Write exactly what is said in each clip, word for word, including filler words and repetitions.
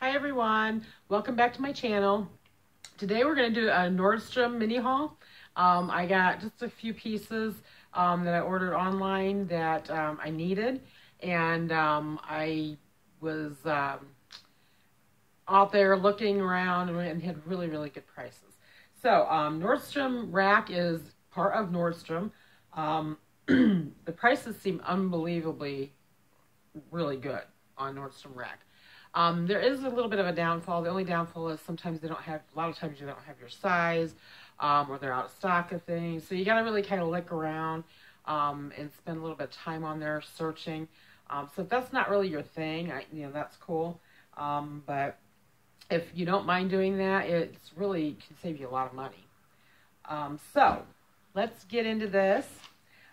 Hi everyone, welcome back to my channel. Today we're going to do a Nordstrom mini haul. Um, I got just a few pieces um, that I ordered online that um, I needed, and um, I was um, out there looking around and had really, really good prices. So um, Nordstrom Rack is part of Nordstrom. Um, the prices seem unbelievably really good on Nordstrom Rack. Um, there is a little bit of a downfall. The only downfall is sometimes they don't have, a lot of times they don't have your size, um, or they're out of stock of things. So you got to really kind of look around um, and spend a little bit of time on there searching. Um, so if that's not really your thing, I, you know, that's cool. Um, but if you don't mind doing that, it's really can save you a lot of money. Um, so let's get into this.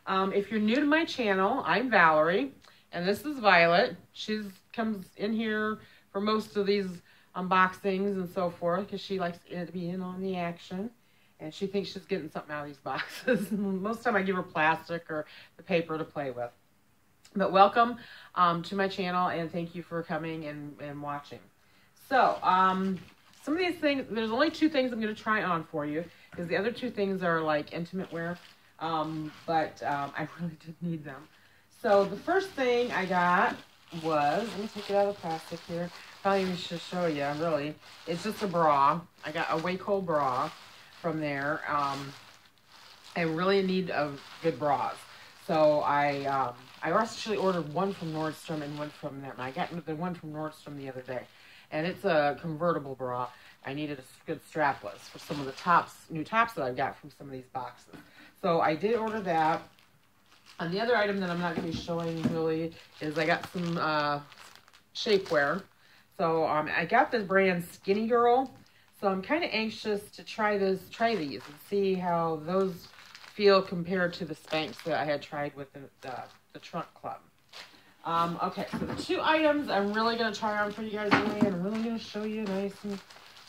Um, if you're new to my channel, I'm Valerie. And this is Violet. She's comes in here for most of these unboxings and so forth because she likes to be in on the action. And she thinks she's getting something out of these boxes. Most of the time I give her plastic or the paper to play with. But welcome um, to my channel, and thank you for coming and, and watching. So um, some of these things, there's only two things I'm going to try on for you because the other two things are like intimate wear. Um, but um, I really did need them. So the first thing I got was, let me take it out of the plastic here. Probably we should show you, really. It's just a bra. I got a Wacoal bra from there. Um, I really need of good bras. So I um, I actually ordered one from Nordstrom and one from them. I got the one from Nordstrom the other day. And it's a convertible bra. I needed a good strapless for some of the tops, new tops that I've got from some of these boxes. So I did order that. And the other item that I'm not going to be showing really is I got some uh, shapewear. So um, I got the brand Skinny Girl. So I'm kind of anxious to try those, try these and see how those feel compared to the Spanx that I had tried with the, the, the Trunk Club. Um, okay, so the two items I'm really going to try on for you guys today, and I'm really going to show you nice and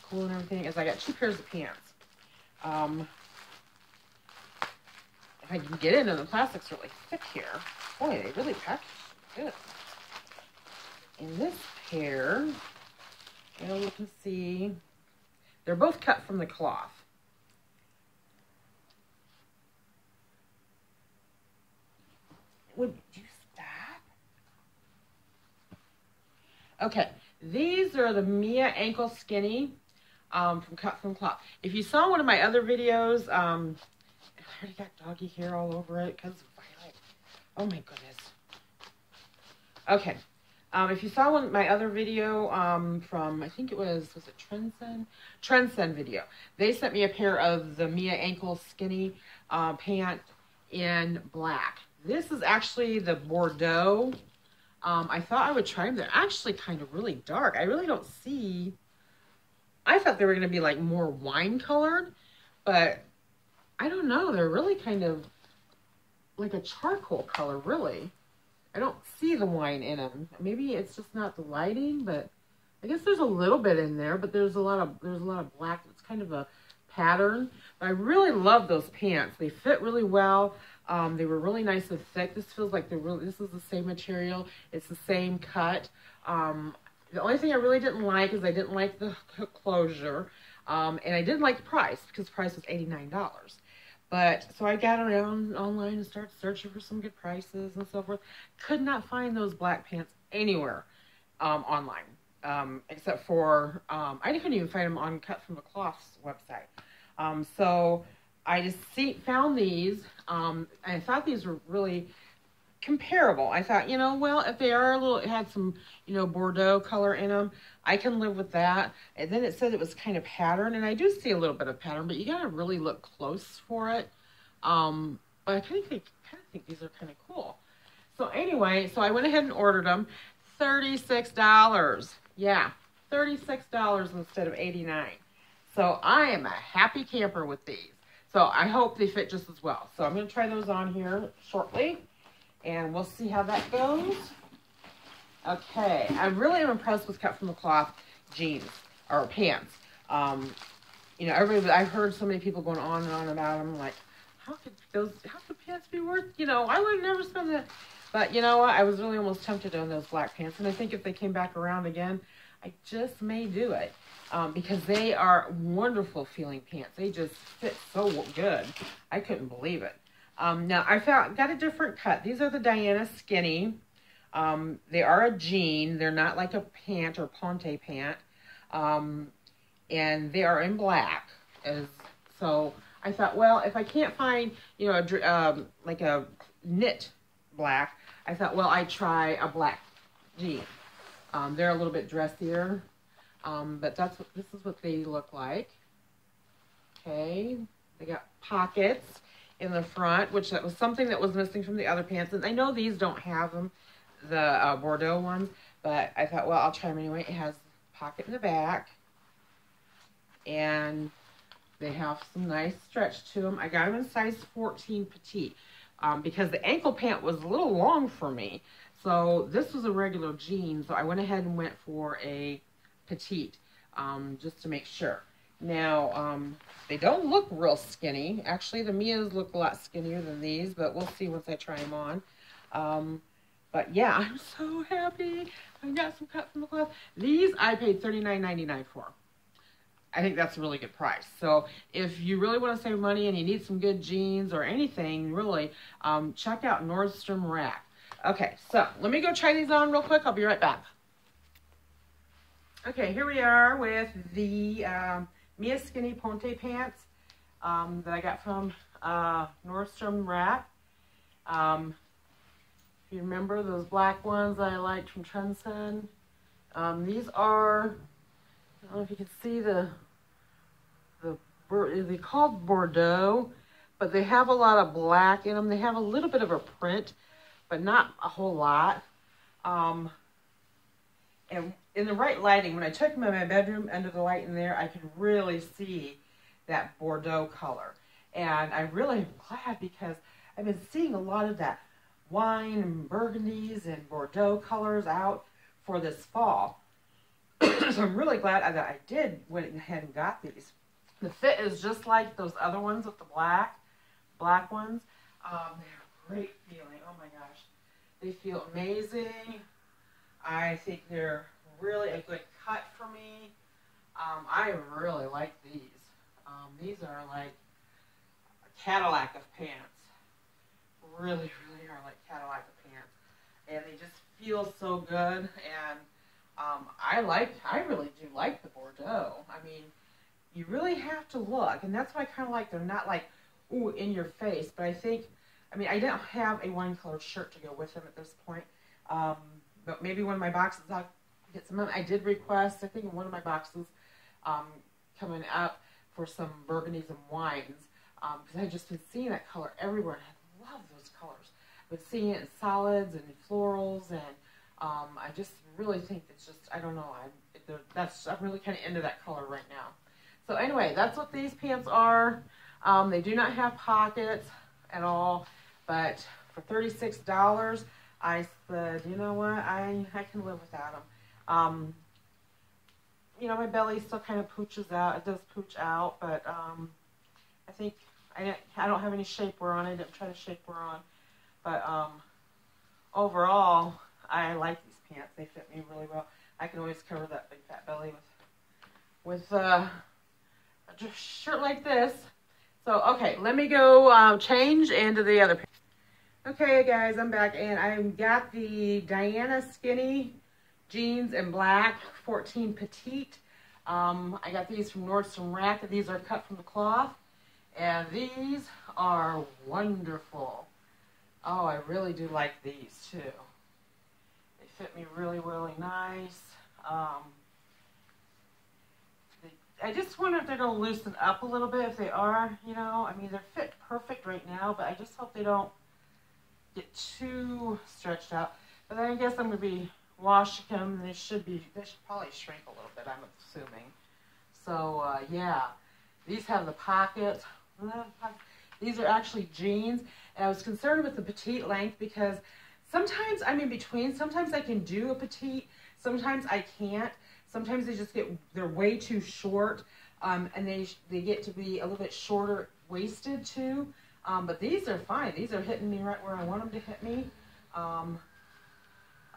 cool and everything, is I got two pairs of pants. Um... If I can get in, and the plastic's really thick here. Boy, they really package good. And this pair, you know, you can see, they're both cut from the cloth. Would you stop? Okay, these are the Mia Ankle Skinny um, from Kut from the Kloth. If you saw one of my other videos, um, I already got doggy hair all over it because of Violet. Oh my goodness. Okay. Um, if you saw one my other video um, from, I think it was, was it Trendsend? Trendsend video. They sent me a pair of the Mia Ankle Skinny uh, pant in black. This is actually the Bordeaux. Um, I thought I would try them. They're actually kind of really dark. I really don't see. I thought they were going to be like more wine colored, but I don't know. They're really kind of like a charcoal color, really. I don't see the wine in them. Maybe it's just not the lighting, but I guess there's a little bit in there, but there's a lot of, there's a lot of black. It's kind of a pattern. But I really love those pants. They fit really well. Um, they were really nice and thick. This feels like they're really, this is the same material. It's the same cut. Um, the only thing I really didn't like is I didn't like the hook closure. Um, and I didn't like the price because the price was eighty-nine dollars. But, so I got around online and started searching for some good prices and so forth. Could not find those black pants anywhere um, online, um, except for, um, I couldn't even find them on Kut from the Kloth's website. Um, so I just see, found these, um, and I thought these were really comparable. I thought, you know, well, if they are a little, it had some, you know, Bordeaux color in them, I can live with that. And then it said it was kind of pattern, and I do see a little bit of pattern, but you gotta really look close for it. Um, but I kind of think, kind of think these are kind of cool. So anyway, so I went ahead and ordered them, thirty-six dollars. Yeah, thirty-six dollars instead of eighty-nine. So I am a happy camper with these. So I hope they fit just as well. So I'm gonna try those on here shortly, and we'll see how that goes. Okay, I really am impressed with Kut from the Kloth jeans, or pants. Um, you know, everybody, I've heard so many people going on and on about them, like, how could those, how could pants be worth, you know, I would never spend that. But you know what, I was really almost tempted on those black pants, and I think if they came back around again, I just may do it um, because they are wonderful feeling pants. They just fit so good. I couldn't believe it. Um, now, I found, got a different cut. These are the Diana Skinny. Um, they are a jean. They're not like a pant or ponte pant. Um, and they are in black. As, so I thought, well, if I can't find, you know, a, um, like a knit black, I thought, well, I try a black jean. Um, they're a little bit dressier, um, but that's what, this is what they look like. Okay, they got pockets in the front, which that was something that was missing from the other pants. And I know these don't have them, the uh, Bordeaux ones, but I thought, well, I'll try them anyway. It has a pocket in the back, and they have some nice stretch to them. I got them in size fourteen petite. Um, because the ankle pant was a little long for me. So this was a regular jean, so I went ahead and went for a petite, um, just to make sure. Now, um, they don't look real skinny. Actually, the Mia's look a lot skinnier than these, but we'll see once I try them on. Um, but yeah, I'm so happy I got some Kut from the Kloth. These I paid thirty-nine ninety-nine for. I think that's a really good price. So if you really want to save money and you need some good jeans or anything, really, um, check out Nordstrom Rack. Okay, so let me go try these on real quick. I'll be right back. Okay, here we are with the um, Mia Skinny Ponte Pants um, that I got from uh, Nordstrom Rack. Um, if you remember those black ones I liked from Trendsend, um, these are, I don't know if you can see the, the, they're called Bordeaux, but they have a lot of black in them. They have a little bit of a print, but not a whole lot. Um, and in the right lighting, when I took them in my bedroom, under the light in there, I could really see that Bordeaux color. And I really am glad because I've been seeing a lot of that wine and burgundies and Bordeaux colors out for this fall. So I'm really glad that I did went ahead and got these. The fit is just like those other ones with the black, black ones. Um, they're a great feeling. Oh my gosh. They feel amazing. I think they're really a good cut for me. Um, I really like these. Um, these are like a Cadillac of pants. Really, really are like Cadillac of pants. And they just feel so good. And Um, I like, I really do like the Bordeaux. I mean, you really have to look, and that's why I kind of like, they're not like, ooh, in your face, but I think, I mean, I don't have a wine-colored shirt to go with them at this point, um, but maybe one of my boxes, I'll get some. I did request, I think in one of my boxes, um, coming up for some burgundies and wines, um, because I've just been seeing that color everywhere, and I love those colors. I've been seeing it in solids and in florals, and Um, I just really think it's just, I don't know, I, that's, I'm really kind of into that color right now. So anyway, that's what these pants are. Um, they do not have pockets at all, but for thirty-six dollars, I said, you know what, I, I can live without them. Um, you know, my belly still kind of pooches out, it does pooch out, but um, I think, I, I don't have any shapewear on, I didn't try to shapewear on, but um, overall, I like these pants. They fit me really well. I can always cover that big fat belly with with uh, a shirt like this. So, okay, let me go um, change into the other pants. Okay, guys, I'm back, and I've got the Diana Skinny jeans in black, fourteen petite. Um, I got these from Nordstrom Rack. These are Kut from the Kloth, and these are wonderful. Oh, I really do like these, too. Fit me really, really nice. Um, they, I just wonder if they're going to loosen up a little bit. If they are, you know, I mean, they're fit perfect right now, but I just hope they don't get too stretched out. But then I guess I'm going to be washing them. They should be, they should probably shrink a little bit, I'm assuming. So, uh, yeah. These have the pockets. These are actually jeans. And I was concerned with the petite length because sometimes I'm in between. Sometimes I can do a petite. Sometimes I can't. Sometimes they just get, they're way too short. Um, and they, they get to be a little bit shorter waisted too. Um, but these are fine. These are hitting me right where I want them to hit me. Um,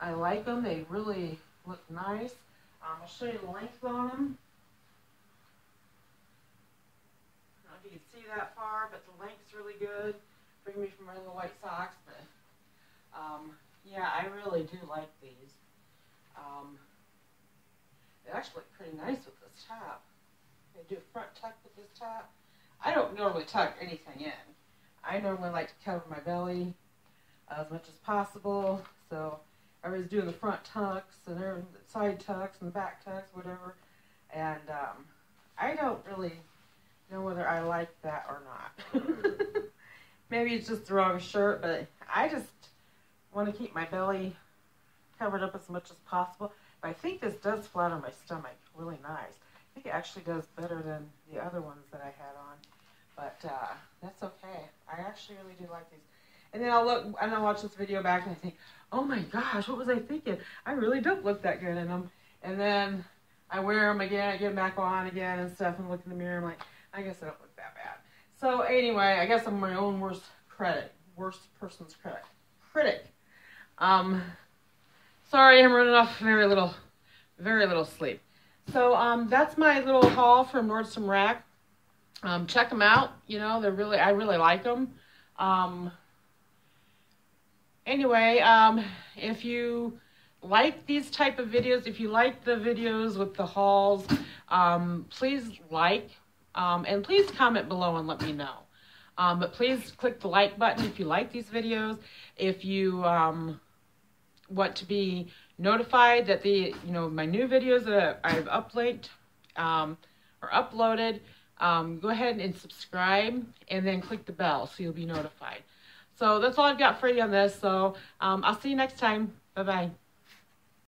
I like them. They really look nice. Um, I'll show you the length on them. I don't know if you can see that far, but the length's really good. Bring me from wearing the white socks, but um, yeah, I really do like these. Um, they actually look pretty nice with this top. They do a front tuck with this top. I don't normally tuck anything in. I normally like to cover my belly as much as possible, so I was doing the front tucks and the side tucks and the back tucks, whatever, and um, I don't really know whether I like that or not. Maybe it's just the wrong shirt, but I just want to keep my belly covered up as much as possible. But I think this does flatter my stomach really nice. I think it actually does better than the other ones that I had on, but uh, that's okay. I actually really do like these. And then I'll look, and I'll watch this video back, and I think, oh my gosh, what was I thinking? I really don't look that good in them. And then I wear them again, I get them back on again and stuff, and look in the mirror, I'm like, I guess I don't look that bad. So anyway, I guess I'm my own worst critic, worst person's critic. Critic. Um, sorry, I'm running off very little, very little sleep. So um, that's my little haul from Nordstrom Rack. Um, check them out. You know, they're really, I really like them. Um, Anyway, um, if you like these type of videos, if you like the videos with the hauls, um, please like, um, and please comment below and let me know. Um, but please click the like button if you like these videos. If you um, want to be notified that the, you know, my new videos that I've uplinked um, or uploaded, um, go ahead and subscribe and then click the bell so you'll be notified. So that's all I've got for you on this. So um, I'll see you next time. Bye-bye.